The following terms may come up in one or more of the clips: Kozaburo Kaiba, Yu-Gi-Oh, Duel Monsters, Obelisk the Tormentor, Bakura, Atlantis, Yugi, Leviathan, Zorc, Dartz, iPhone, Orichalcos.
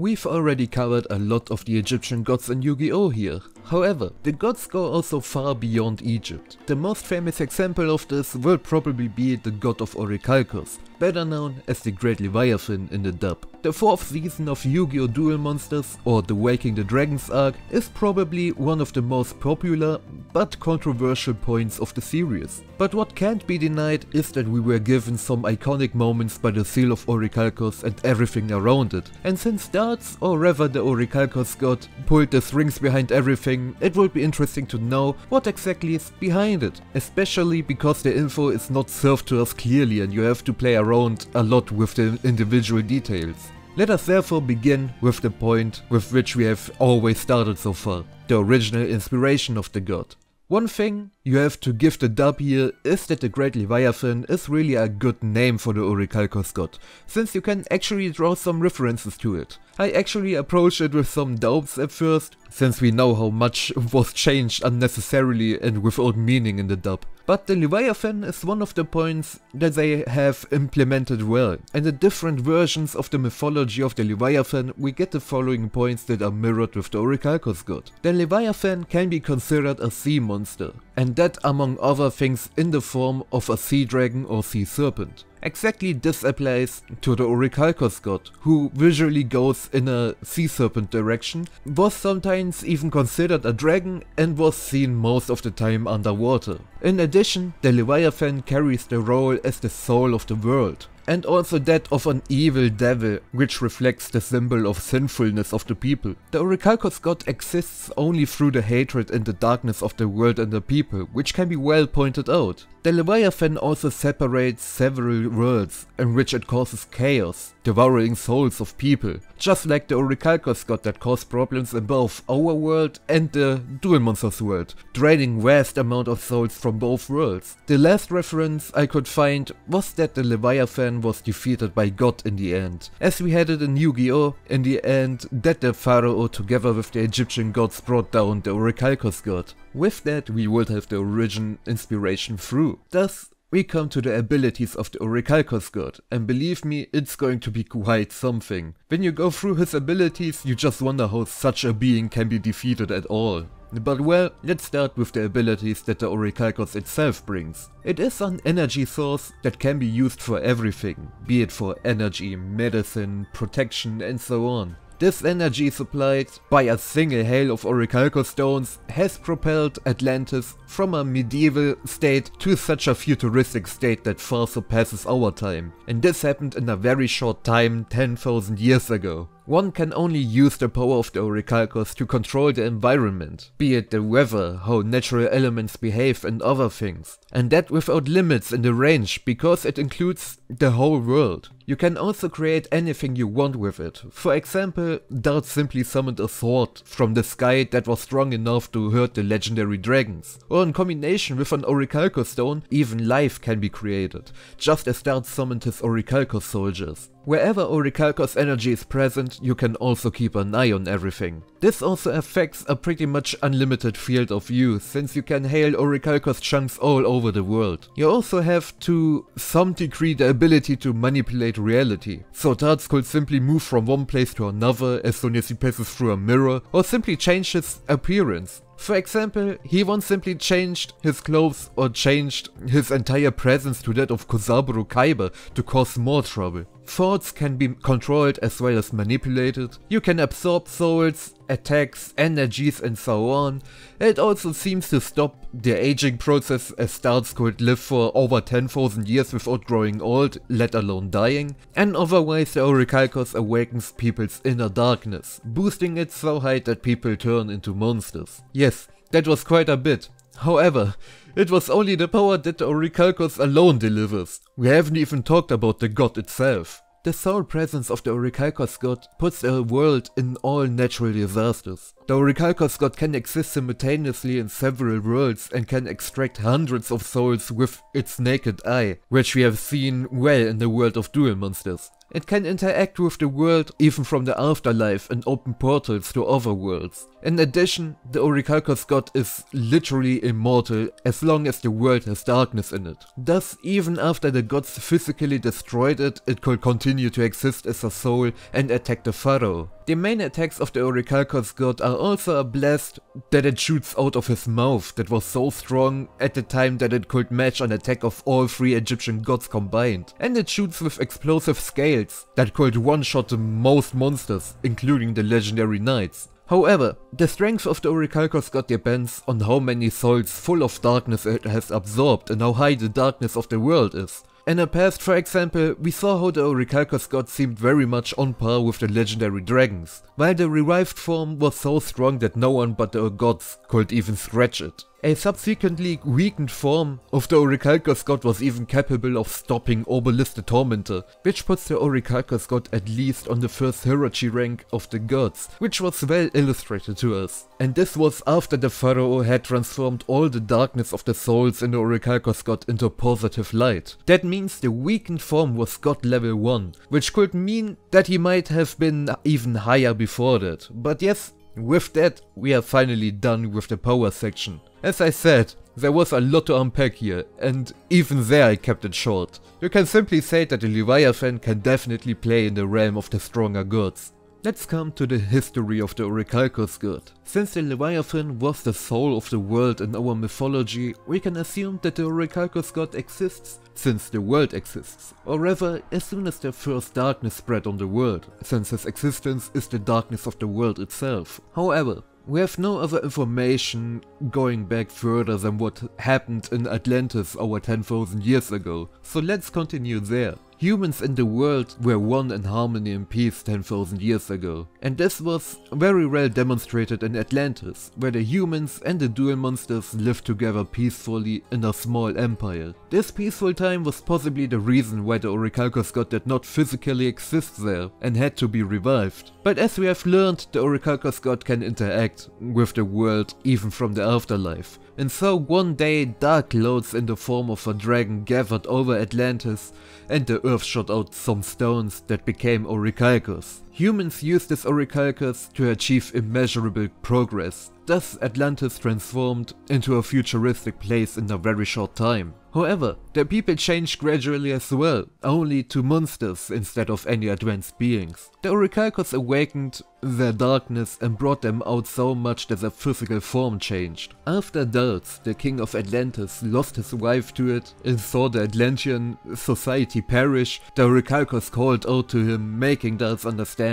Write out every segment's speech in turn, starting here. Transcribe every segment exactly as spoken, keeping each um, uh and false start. We've already covered a lot of the Egyptian gods in Yu-Gi-Oh here. However, the gods go also far beyond Egypt. The most famous example of this will probably be the god of Orichalcos, better known as the Great Leviathan in the dub. The fourth season of Yu-Gi-Oh! Duel Monsters, or the Waking the Dragons arc, is probably one of the most popular but controversial points of the series. But what can't be denied is that we were given some iconic moments by the seal of Orichalcos and everything around it. And since Dartz, or rather the Orichalcos god, pulled the strings behind everything, it would be interesting to know what exactly is behind it, especially because the info is not served to us clearly and you have to play around a lot with the individual details. Let us therefore begin with the point with which we have always started so far, the original inspiration of the god. One thing you have to give the dub here is that the Great Leviathan is really a good name for the Orichalcos god, since you can actually draw some references to it. I actually approached it with some doubts at first, since we know how much was changed unnecessarily and without meaning in the dub. But the Leviathan is one of the points that they have implemented well, and in different versions of the mythology of the Leviathan we get the following points that are mirrored with the Orichalcos god. The Leviathan can be considered a sea monster, and that among other things in the form of a sea dragon or sea serpent. Exactly this applies to the Orichalcos god, who visually goes in a sea serpent direction, was sometimes even considered a dragon and was seen most of the time underwater. In addition, the Leviathan carries the role as the soul of the world, and also that of an evil devil, which reflects the symbol of sinfulness of the people. The Orichalcos god exists only through the hatred and the darkness of the world and the people, which can be well pointed out. The Leviathan also separates several worlds, in which it causes chaos, devouring souls of people, just like the Orichalcos god that caused problems in both our world and the Duel Monsters world, draining vast amount of souls from both worlds. The last reference I could find was that the Leviathan was defeated by God in the end, as we had it in Yu-Gi-Oh! In the end that the pharaoh together with the Egyptian gods brought down the Orichalcos god. With that we would have the origin inspiration through. Thus we come to the abilities of the Orichalcos god, and believe me, it's going to be quite something. When you go through his abilities you just wonder how such a being can be defeated at all. But well, let's start with the abilities that the Orichalcos itself brings. It is an energy source that can be used for everything, be it for energy, medicine, protection and so on. This energy supplied by a single hail of Orichalcos stones has propelled Atlantis from a medieval state to such a futuristic state that far surpasses our time. And this happened in a very short time, ten thousand years ago. One can only use the power of the Orichalcos to control the environment, be it the weather, how natural elements behave and other things. And that without limits in the range, because it includes the whole world. You can also create anything you want with it. For example, Dartz simply summoned a sword from the sky that was strong enough to hurt the legendary dragons. Or in combination with an Orichalcos stone, even life can be created, just as Dartz summoned his Orichalcos soldiers. Wherever Orichalcos energy is present, you can also keep an eye on everything. This also affects a pretty much unlimited field of view, since you can hail Orichalcos chunks all over the world. You also have to some degree the ability to manipulate reality, so Dartz could simply move from one place to another as soon as he passes through a mirror, or simply change his appearance. For example, he once simply changed his clothes or changed his entire presence to that of Kozaburo Kaiba to cause more trouble. Thoughts can be controlled as well as manipulated. You can absorb souls, attacks, energies and so on. It also seems to stop the aging process, as Dartz could live for over ten thousand years without growing old, let alone dying. And otherwise the Orichalcos awakens people's inner darkness, boosting it so high that people turn into monsters. Yes, that was quite a bit. However, it was only the power that the Orichalcos alone delivers. We haven't even talked about the god itself. The sole presence of the Orichalcos god puts the world in all natural disasters. The Orichalcos god can exist simultaneously in several worlds and can extract hundreds of souls with its naked eye, which we have seen well in the world of Duel Monsters. It can interact with the world even from the afterlife and open portals to other worlds. In addition, the Orichalcos god is literally immortal as long as the world has darkness in it. Thus, even after the gods physically destroyed it, it could continue to exist as a soul and attack the pharaoh. The main attacks of the Orichalcos god are also a blast that it shoots out of his mouth that was so strong at the time that it could match an attack of all three Egyptian gods combined, and it shoots with explosive scales that could one-shot the most monsters, including the legendary knights. However, the strength of the Orichalcos god depends on how many souls full of darkness it has absorbed and how high the darkness of the world is. In the past, for example, we saw how the Orichalcos god seemed very much on par with the legendary dragons, while the revived form was so strong that no one but the gods could even scratch it. A subsequently weakened form of the Orichalcos god was even capable of stopping Obelisk the Tormentor, which puts the Orichalcos god at least on the first hierarchy rank of the gods, which was well illustrated to us. And this was after the pharaoh had transformed all the darkness of the souls in the Orichalcos god into positive light. That means the weakened form was god level one, which could mean that he might have been even higher before that. But yes, with that, we are finally done with the power section. As I said, there was a lot to unpack here, and even there I kept it short. You can simply say that the Leviathan can definitely play in the realm of the stronger gods. Let's come to the history of the Orichalcos god. Since the Leviathan was the soul of the world in our mythology, we can assume that the Orichalcos god exists since the world exists, or rather, as soon as the first darkness spread on the world, since his existence is the darkness of the world itself. However, we have no other information going back further than what happened in Atlantis over ten thousand years ago, so let's continue there. Humans in the world were one in harmony and peace ten thousand years ago, and this was very well demonstrated in Atlantis, where the humans and the Duel Monsters lived together peacefully in a small empire. This peaceful time was possibly the reason why the Orichalcos god did not physically exist there and had to be revived. But as we have learned, the Orichalcos god can interact with the world even from the afterlife. And so one day, dark clouds in the form of a dragon gathered over Atlantis, and the earth shot out some stones that became Orichalcos. Humans used this Orichalcos to achieve immeasurable progress. Thus, Atlantis transformed into a futuristic place in a very short time. However, the people changed gradually as well, only to monsters instead of any advanced beings. The Orichalcos awakened their darkness and brought them out so much that their physical form changed. After Dartz, the king of Atlantis, lost his wife to it and saw the Atlantean society perish, the Orichalcos called out to him, making Dartz understand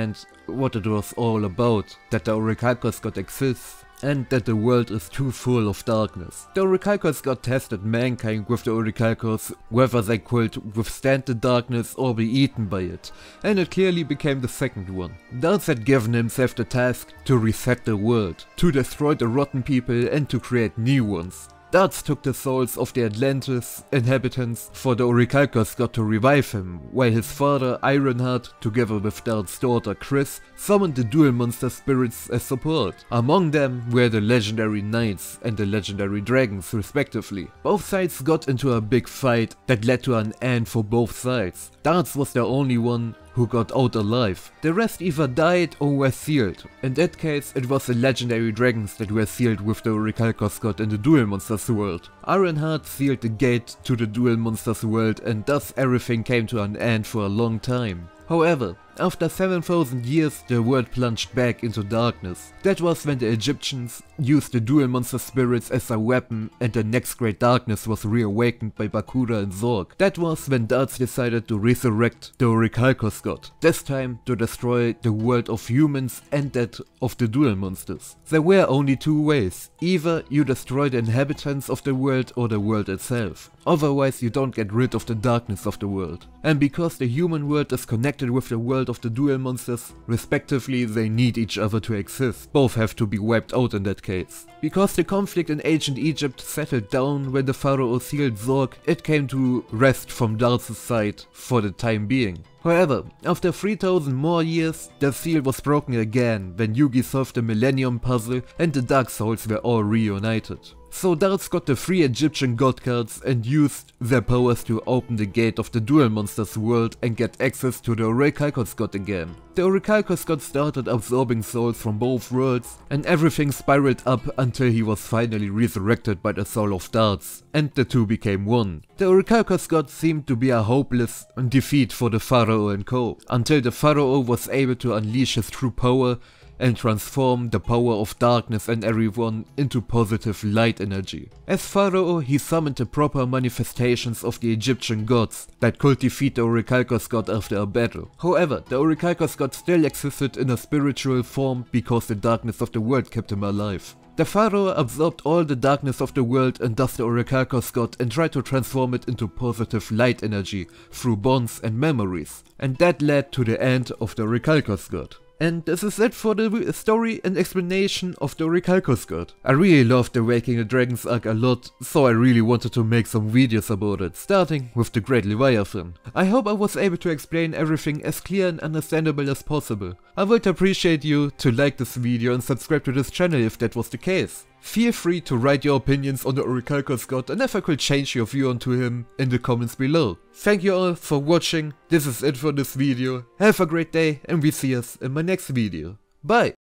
what it was all about, that the Orichalcos god exists, and that the world is too full of darkness. The Orichalcos god tested mankind with the Orichalcos, whether they could withstand the darkness or be eaten by it, and it clearly became the second one. Dartz had given himself the task to reset the world, to destroy the rotten people and to create new ones. Dartz took the souls of the Atlantis inhabitants for the Orichalcos god to revive him, while his father Ironheart, together with Dartz's daughter Chris, summoned the Duel Monster spirits as support. Among them were the legendary knights and the legendary dragons respectively. Both sides got into a big fight that led to an end for both sides. Dartz was the only one who got out alive. The rest either died or were sealed. In that case, it was the legendary dragons that were sealed with the Orichalcos god in the Duel Monsters world. Ironheart sealed the gate to the Duel Monsters world, and thus everything came to an end for a long time. However, after seven thousand years, the world plunged back into darkness. That was when the Egyptians used the Duel Monster spirits as a weapon, and the next great darkness was reawakened by Bakura and Zorc. That was when Dartz decided to resurrect the Orichalcos god, this time to destroy the world of humans and that of the Duel Monsters. There were only two ways: either you destroy the inhabitants of the world or the world itself. Otherwise, you don't get rid of the darkness of the world. And because the human world is connected with the world of the Duel Monsters, respectively, they need each other to exist. Both have to be wiped out in that case. Because the conflict in ancient Egypt settled down when the pharaoh sealed Zorc, it came to rest from Dartz's side for the time being. However, after three thousand more years, the seal was broken again when Yugi solved the Millennium Puzzle and the Dark Souls were all reunited. So Dartz got the three Egyptian god cards and used their powers to open the gate of the Duel Monsters world and get access to the Orichalcos god again. The Orichalcos god started absorbing souls from both worlds, and everything spiraled up until he was finally resurrected by the soul of Dartz, and the two became one. The Orichalcos god seemed to be a hopeless defeat for the Pharaoh and co, until the Pharaoh was able to unleash his true power and transform the power of darkness and everyone into positive light energy. As Pharaoh, he summoned the proper manifestations of the Egyptian gods that could defeat the Orichalcos god after a battle. However, the Orichalcos god still existed in a spiritual form because the darkness of the world kept him alive. The Pharaoh absorbed all the darkness of the world and thus the Orichalcos god and tried to transform it into positive light energy through bonds and memories, and that led to the end of the Orichalcos god. And this is it for the story and explanation of the Orichalcos god. I really loved the Waking the Dragons arc a lot, so I really wanted to make some videos about it, starting with the Great Leviathan. I hope I was able to explain everything as clear and understandable as possible. I would appreciate you to like this video and subscribe to this channel if that was the case. Feel free to write your opinions on the Orichalcos god and if I could change your view onto him in the comments below. Thank you all for watching, this is it for this video, have a great day and we see us in my next video. Bye!